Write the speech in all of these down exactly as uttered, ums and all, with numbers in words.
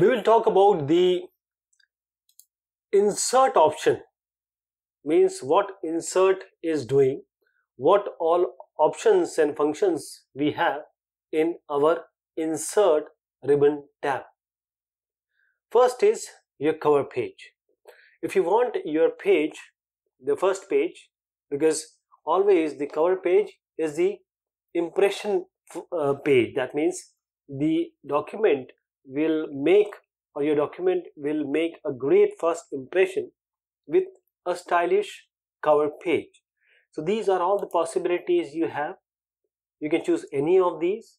we will talk about the insert option. Means what insert is doing, what all options and functions we have in our insert ribbon tab. First is your cover page. If you want your page, the first page, because always the cover page is the impression uh, page. That means the document will make, or your document will make a great first impression with a stylish cover page. So these are all the possibilities you have. You can choose any of these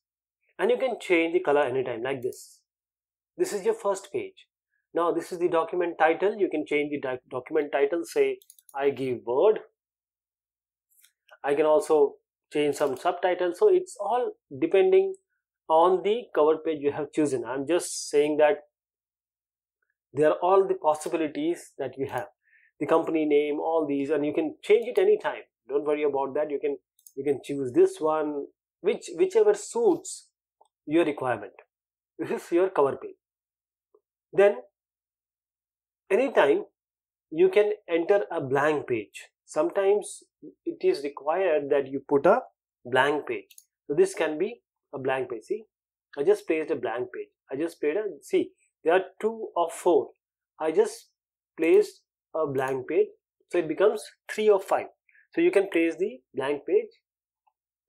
and you can change the color anytime, like this. This is your first page. Now this is the document title. You can change the document title, say I give word. I can also change some subtitles. So it's all depending on the cover page you have chosen. I'm just saying that there are all the possibilities that you have. The company name, all these, and you can change it anytime. Don't worry about that. You can you can choose this one, which whichever suits your requirement. This is your cover page. Then anytime you can enter a blank page. Sometimes it is required that you put a blank page. So this can be a blank page. See, I just placed a blank page. I just played a see. There are two or four. I just placed a blank page, so it becomes three or five. So you can place the blank page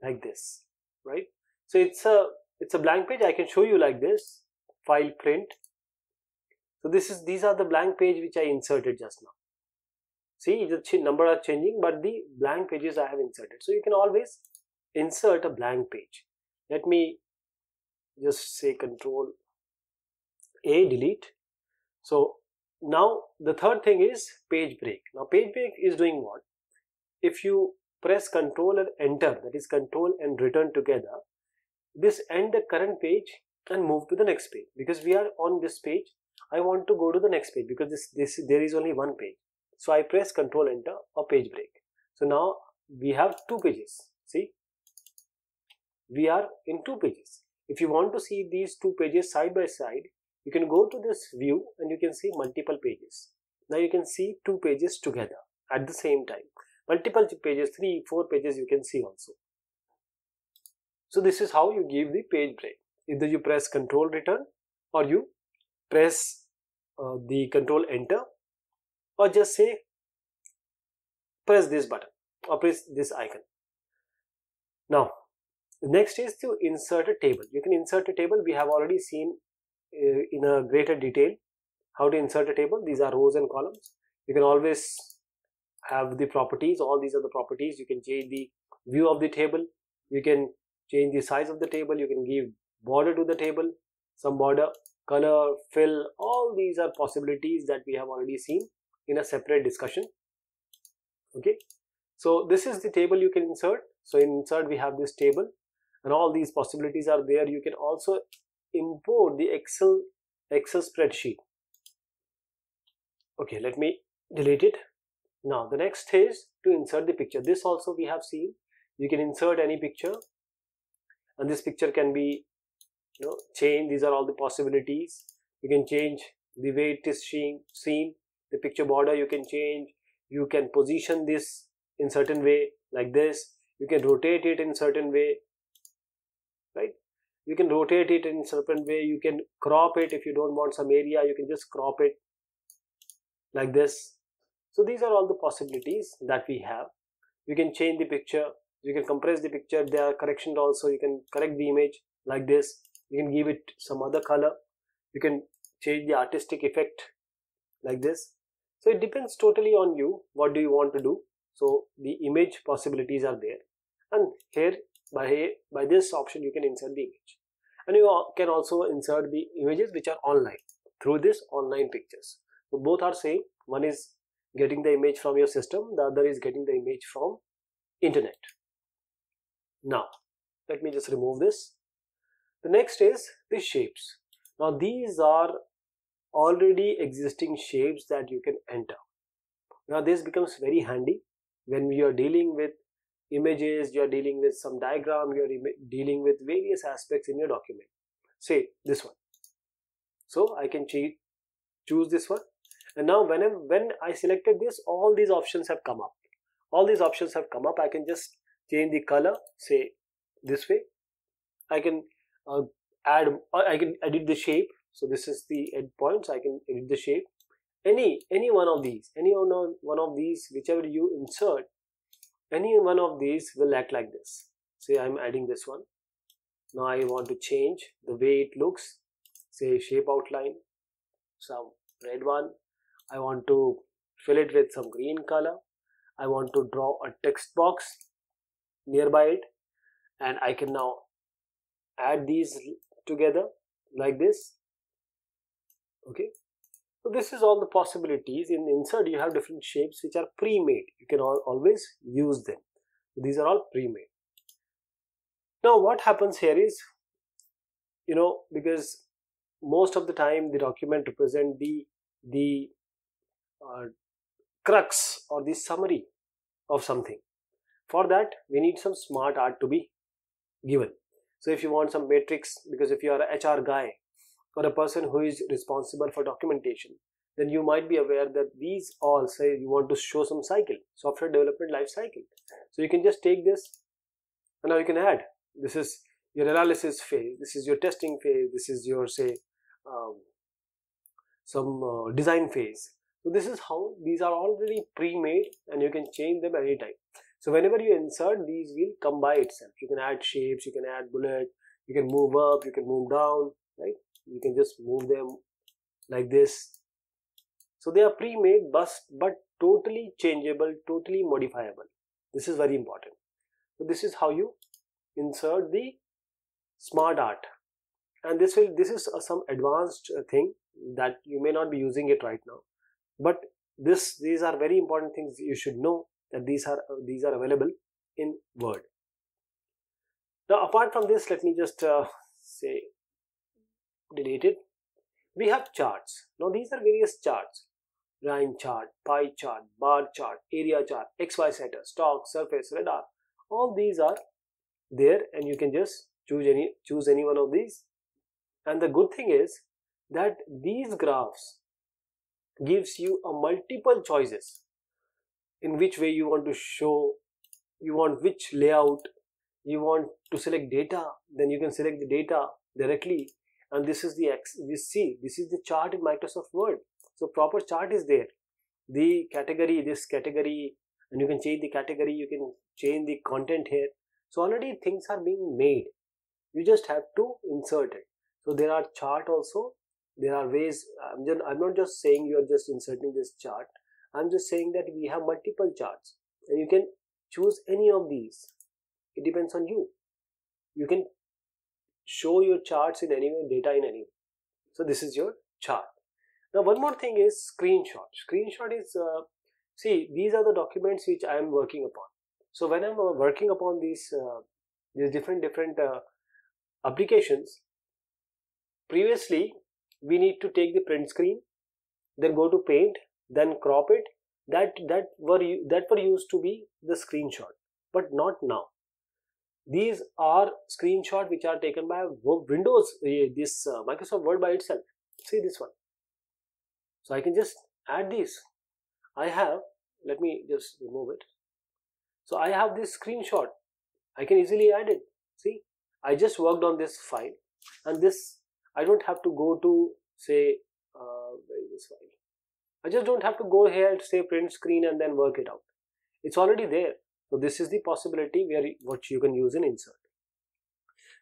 like this, right? So it's a it's a blank page. I can show you like this, file, print. So this is these are the blank page which I inserted just now. See, the number are changing, but the blank pages I have inserted. So you can always insert a blank page. Let me just say Control A, delete. So now the third thing is page break. Now page break is doing what? If you press Control and Enter, that is Control and Return together, this end the current page and move to the next page. Because we are on this page, I want to go to the next page, because this, this there is only one page. So I press Control Enter or page break. So now we have two pages. See, we are in two pages. If you want to see these two pages side by side, you can go to this view and you can see multiple pages. Now you can see two pages together at the same time. Multiple pages, three, four pages you can see also. So this is how you give the page break. Either you press Control Return, or you press uh, the Control Enter, or just say press this button or press this icon. Now next is to insert a table. You can insert a table. We have already seen in a greater detail how to insert a table. These are rows and columns. You can always have the properties. All these are the properties. You can change the view of the table, you can change the size of the table, you can give border to the table, some border, color, fill. All these are possibilities that we have already seen in a separate discussion. Okay, so this is the table you can insert. So in insert we have this table, and all these possibilities are there. You can also import the Excel Excel spreadsheet. Okay, let me delete it. Now the next is to insert the picture. This also we have seen. You can insert any picture, and this picture can be, you know, changed. These are all the possibilities. You can change the way it is seen. The picture border you can change. You can position this in certain way like this. You can rotate it in certain way, right? You can rotate it in certain way. You can crop it. If you don't want some area, you can just crop it like this. So these are all the possibilities that we have. You can change the picture. You can compress the picture. There are corrections also. You can correct the image like this. You can give it some other color. You can change the artistic effect like this. So it depends totally on you. What do you want to do? So the image possibilities are there, and here by, by this option you can insert the image, and you can also insert the images which are online through this online pictures. So both are same. One is getting the image from your system, the other is getting the image from internet. Now let me just remove this. The next is the shapes. Now these are already existing shapes that you can enter. Now this becomes very handy when you are dealing with images, you are dealing with some diagram, you are dealing with various aspects in your document. Say this one. So I can choose this one, and now when I, when I selected this, all these options have come up. All these options have come up. I can just change the color, say this way. I can uh, add, or I can edit the shape. So this is the end point, so I can edit the shape. Any any one of these, any one of these, whichever you insert, any one of these will act like this. Say I'm adding this one. Now I want to change the way it looks. Say shape outline, some red one. I want to fill it with some green color. I want to draw a text box nearby it, and I can now add these together like this. Okay, so this is all the possibilities. In insert you have different shapes which are pre-made. You can all, always use them. These are all pre-made. Now what happens here is, you know, because most of the time the document represent the the uh, crux or the summary of something. For that we need some smart art to be given. So if you want some matrix, because if you are an H R guy or a person who is responsible for documentation, then you might be aware that these all, say you want to show some cycle, software development life cycle. So you can just take this, and now you can add. This is your analysis phase, this is your testing phase, this is your say um, some uh, design phase. So this is how these are already pre-made, and you can change them anytime. So whenever you insert, these will come by itself. You can add shapes, you can add bullet, you can move up, you can move down, right? You can just move them like this. So they are pre-made, but, but totally changeable, totally modifiable. This is very important. So this is how you insert the smart art, and this will this is uh, some advanced uh, thing that you may not be using it right now. But this these are very important things you should know, that these are uh, these are available in Word. Now apart from this, let me just uh, say delete it. We have charts. Now these are various charts: line chart, pie chart, bar chart, area chart, X Y setter, stock, surface, radar. All these are there, and you can just choose any choose any one of these. And the good thing is that these graphs gives you a multiple choices in which way you want to show, you want which layout, you want to select data, then you can select the data directly. And this is the X, this see, this is the chart in Microsoft Word. So proper chart is there. The category, this category, and you can change the category, you can change the content here. So already things are being made. You just have to insert it. So there are chart also. There are ways. I'm, just, I'm not just saying you are just inserting this chart. I'm just saying that we have multiple charts, and you can choose any of these. It depends on you. You can show your charts in any way, data in any way. So this is your chart. Now one more thing is screenshot. Screenshot is, uh, see, these are the documents which I am working upon. So when I'm uh, working upon these uh, these different different uh, applications, previously we need to take the print screen, then go to paint, then crop it. That that were that were used to be the screenshot, but not now. These are screenshots which are taken by Windows, this uh, Microsoft Word by itself. See this one. So I can just add these. I have, let me just remove it. So I have this screenshot. I can easily add it. See, I just worked on this file, and this I don't have to go to say uh, where is this file? I just don't have to go here to say print screen and then work it out. It's already there. So this is the possibility where what you can use in insert.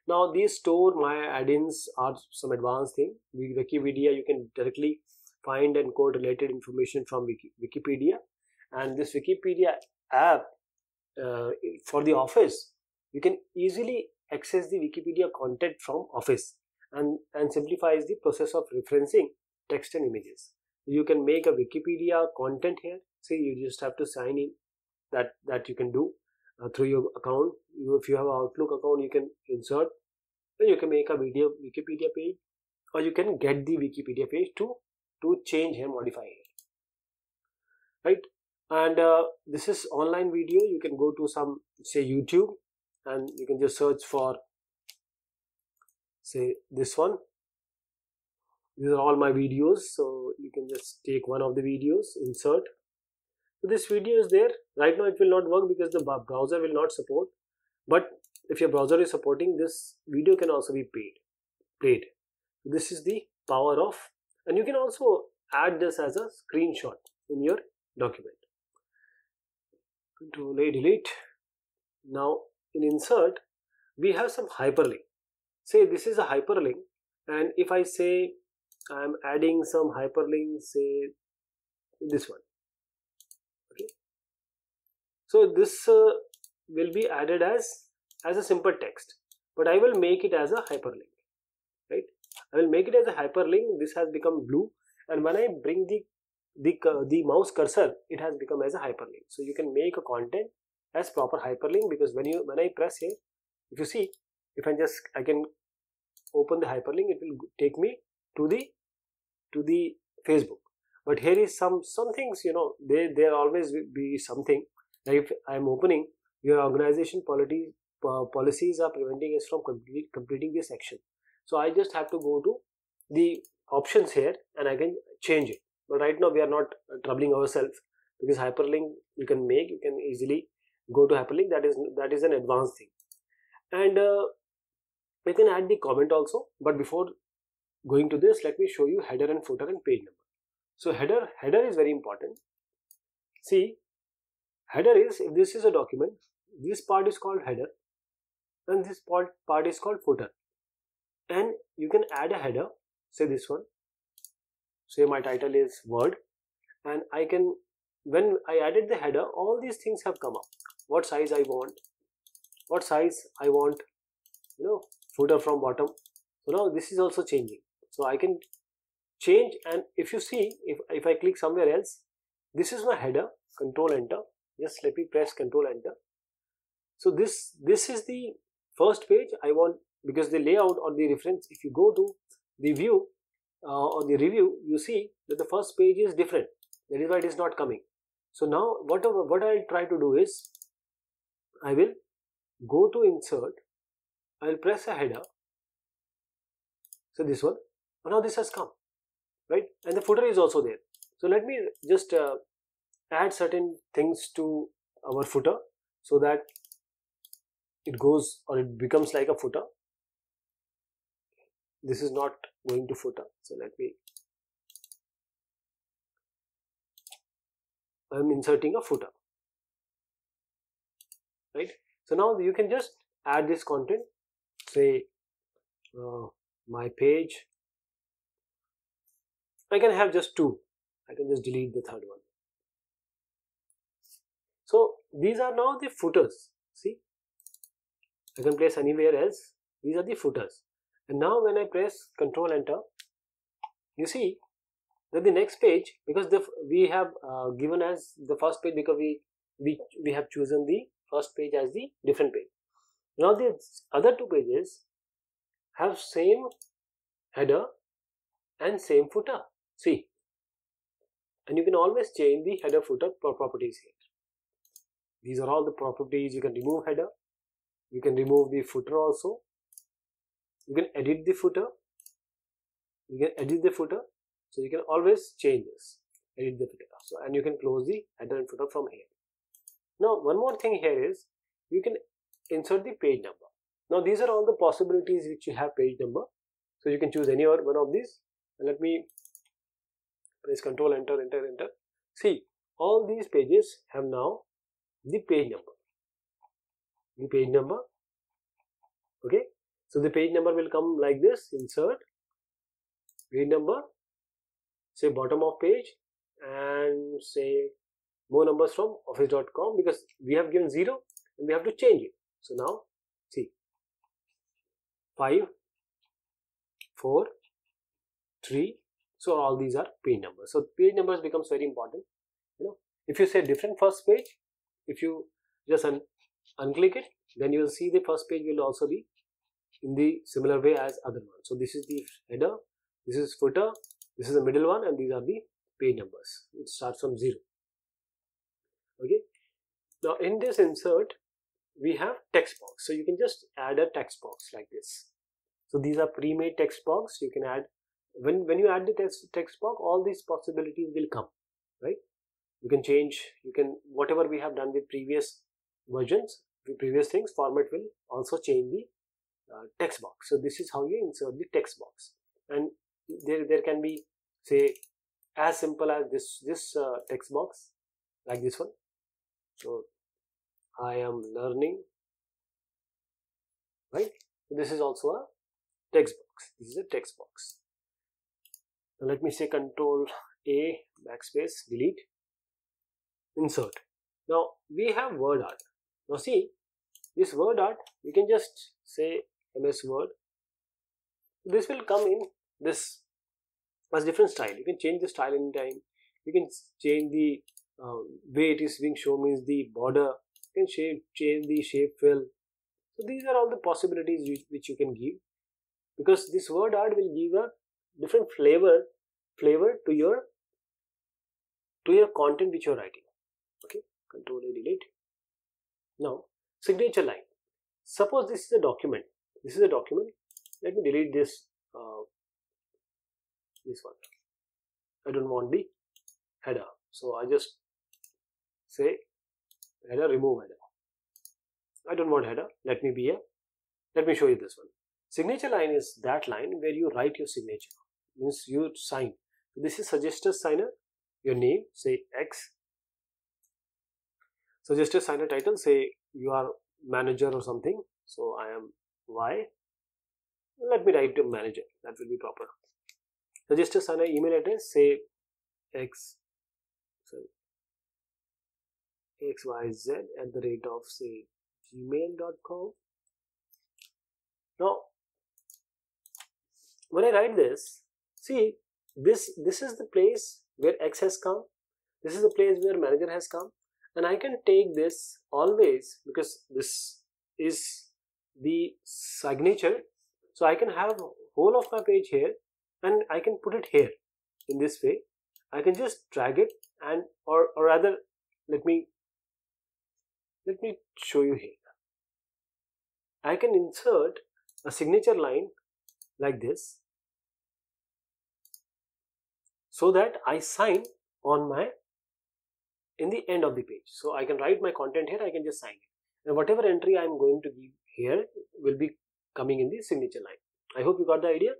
Now these store my add-ins are some advanced thing. With Wikipedia you can directly find and quote related information from Wiki, Wikipedia, and this Wikipedia app uh, for the Office, you can easily access the Wikipedia content from Office, and and simplifies the process of referencing text and images. You can make a Wikipedia content here. See, you just have to sign in. That, that you can do uh, through your account. You, if you have an Outlook account, you can insert, then you can make a video Wikipedia page, or you can get the Wikipedia page to to change and modify it, right? And uh, this is online video. You can go to some say YouTube, and you can just search for say this one. These are all my videos, so you can just take one of the videos, insert. So this video is there. Right now it will not work because the browser will not support, but if your browser is supporting, this video can also be paid, played. This is the power of, and you can also add this as a screenshot in your document. Control A, delete. Now in insert, we have some hyperlink. Say this is a hyperlink, and if I say I am adding some hyperlink, say this one. Okay. So this uh, will be added as as a simple text, but I will make it as a hyperlink. Right? I will make it as a hyperlink. This has become blue, and when I bring the the uh, the mouse cursor, it has become as a hyperlink. So you can make a content as proper hyperlink, because when you when I press here, if you see, if I just I can open the hyperlink, it will take me to the to the Facebook. But here is some some things, you know, they there always will be something. Like if I am opening your organization policy, uh, policies are preventing us from complete, completing this action. So I just have to go to the options here and I can change it. But right now we are not troubling ourselves, because hyperlink you can make, you can easily go to hyperlink. That is that is an advanced thing. And uh, we can add the comment also. But before going to this, let me show you header and footer and page number. So header header is very important. See, header is, if this is a document, this part is called header and this part part is called footer. And you can add a header, say this one, say my title is Word, and I can, when I added the header, all these things have come up. What size I want, what size I want, you know, footer from bottom. So now this is also changing. So I can change, and if you see, if, if I click somewhere else, this is my header, control enter, just let me press control enter. So this, this is the first page I want, because the layout or the reference, if you go to the view uh, or the review, you see that the first page is different. That is why it is not coming. So now whatever, what I will try to do is, I will go to insert, I will press a header. So this one, now this has come, right? And the footer is also there. So let me just uh, add certain things to our footer so that it goes or it becomes like a footer. This is not going to footer. So let me, I am inserting a footer, right? So now you can just add this content, say uh, my page. I can have just two, I can just delete the third one. So these are now the footers. See, I can place anywhere else. These are the footers. And now when I press control enter, you see that the next page, because the we have uh, given as the first page, because we, we we have chosen the first page as the different page. Now the other two pages have same header and same footer. See, and you can always change the header footer properties here. These are all the properties. You can remove header, you can remove the footer also. You can edit the footer, you can edit the footer, so you can always change this, edit the footer. So, and you can close the header and footer from here. Now one more thing here is, you can insert the page number. Now these are all the possibilities which you have page number, so you can choose any one of these. And let me press control enter, enter, enter. See, all these pages have now the page number, the page number, okay. So the page number will come like this, insert, page number, say bottom of page, and say more numbers from office dot com, because we have given zero and we have to change it. So now see, five, four, three, so all these are page numbers. So page numbers becomes very important. You know, if you say different first page, if you just un unclick it, then you will see the first page will also be in the similar way as other ones. So this is the header, this is footer, this is the middle one, and these are the page numbers. It starts from zero. Okay. Now in this insert, we have text box. So you can just add a text box like this. So these are pre-made text box. You can add when when you add the text text box, all these possibilities will come, right? You can change, you can whatever we have done with previous versions, the previous things, format will also change the uh, text box. So this is how you insert the text box, and there there can be, say, as simple as this this uh, text box, like this one. So I am learning, right? This is also a text box. This is a text box. Now let me say Control A, backspace, delete, insert. Now we have word art. Now see, this word art, you can just say M S Word. This will come in this as different style. You can change the style anytime. You can change the uh, way it is being shown, means the border. You can shape, change the shape fill. So these are all the possibilities you, which you can give, because this word art will give a different flavor flavor to your to your content which you are writing. Okay, Control A, delete. Now signature line. Suppose this is a document. This is a document. Let me delete this uh, this one. I don't want the header, so I just say header, remove header. I don't want header. Let me be a. Let me show you this one. Signature line is that line where you write your signature, means you sign. This is suggested signer, your name, say X. Suggested signer title, say you are manager or something, so I am Y. Let me write to manager, that will be proper. Suggested signer email address, say X, sorry, X Y Z at the rate of, say, gmail dot com. Now when I write this, see, this this is the place where X has come, this is the place where manager has come, and I can take this always, because this is the signature, so I can have whole of my page here, and I can put it here in this way. I can just drag it, and or, or rather let me let me show you here. I can insert a signature line like this, so that I sign on my in the end of the page. So I can write my content here, I can just sign it, and whatever entry I am going to give here will be coming in the signature line. I hope you got the idea.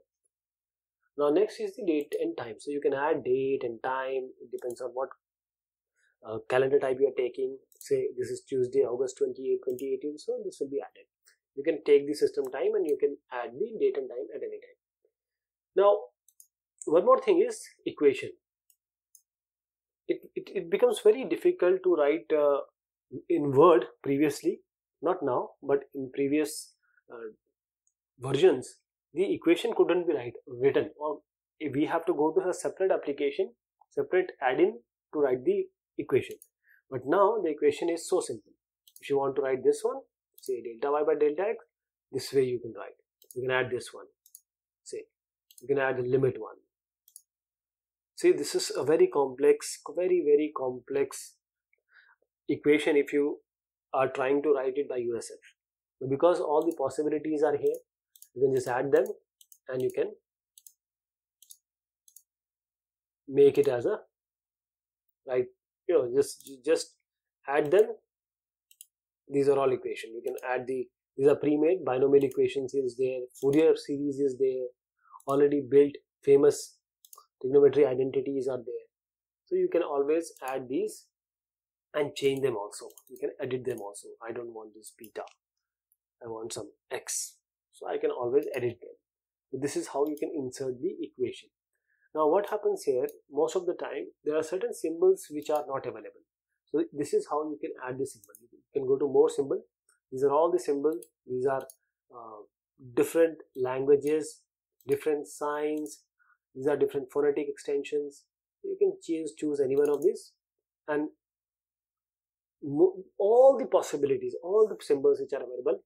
Now next is the date and time. So you can add date and time, it depends on what uh, calendar type you are taking. Say this is Tuesday, August twenty-eighth twenty eighteen, so this will be added. You can take the system time and you can add the date and time at any time. Now one more thing is equation. It, it, it becomes very difficult to write uh, in Word previously, not now, but in previous uh, versions, the equation couldn't be write, written, or we have to go to a separate application, separate add-in to write the equation. But now the equation is so simple. If you want to write this one, say delta y by delta x, this way you can write. You can add this one, say you can add the limit one. See, this is a very complex, very very complex equation if you are trying to write it by yourself. But because all the possibilities are here, you can just add them and you can make it as a right, you know, just just add them. These are all equations. You can add the, these are pre-made, binomial equations is there, Fourier series is there, already built famous trigonometry identities are there. So you can always add these and change them also. You can edit them also. I don't want this beta, I want some X. So I can always edit them. So this is how you can insert the equation. Now what happens here, most of the time there are certain symbols which are not available. So this is how you can add the symbol. You can go to more symbol. These are all the symbols. These are uh, different languages, different signs. These are different phonetic extensions. You can choose choose any one of these, and all the possibilities, all the symbols which are available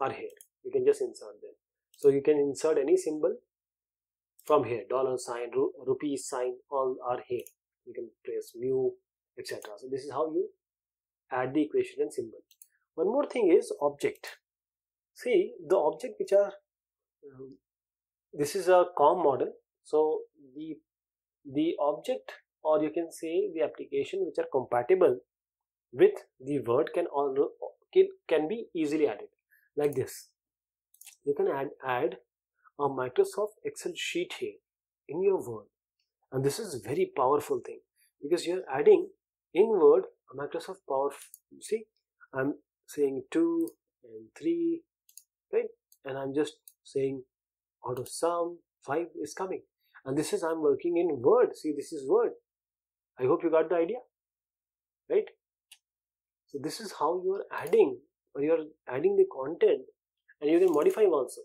are here. You can just insert them. So you can insert any symbol from here. Dollar sign, ru rupee sign, all are here. You can place mu, et cetera. So this is how you add the equation and symbol. One more thing is object. See, the object which are, um, this is a COM model. So the the object, or you can say the application which are compatible with the Word can all can be easily added like this. You can add add a Microsoft Excel sheet here in your Word, and this is a very powerful thing because you are adding in Word a Microsoft Power. See, I'm saying two and three, right? And I'm just saying out of sum five is coming, and this is I'm working in Word. See, this is Word. I hope you got the idea, right? So this is how you are adding, or you are adding the content, and you can modify also.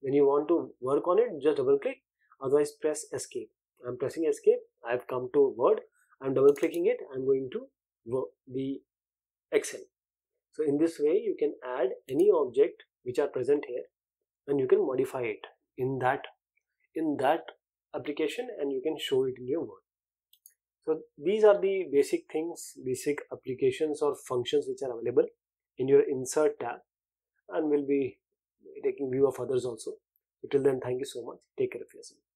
When you want to work on it, just double click, otherwise press escape. I'm pressing escape, I've come to Word, I'm double clicking it, I'm going to the Excel. So in this way you can add any object which are present here, and you can modify it in that in that application, and you can show it in your Word. So these are the basic things, basic applications or functions which are available in your Insert tab, and we'll be taking view of others also. Till then, thank you so much. Take care of yourself.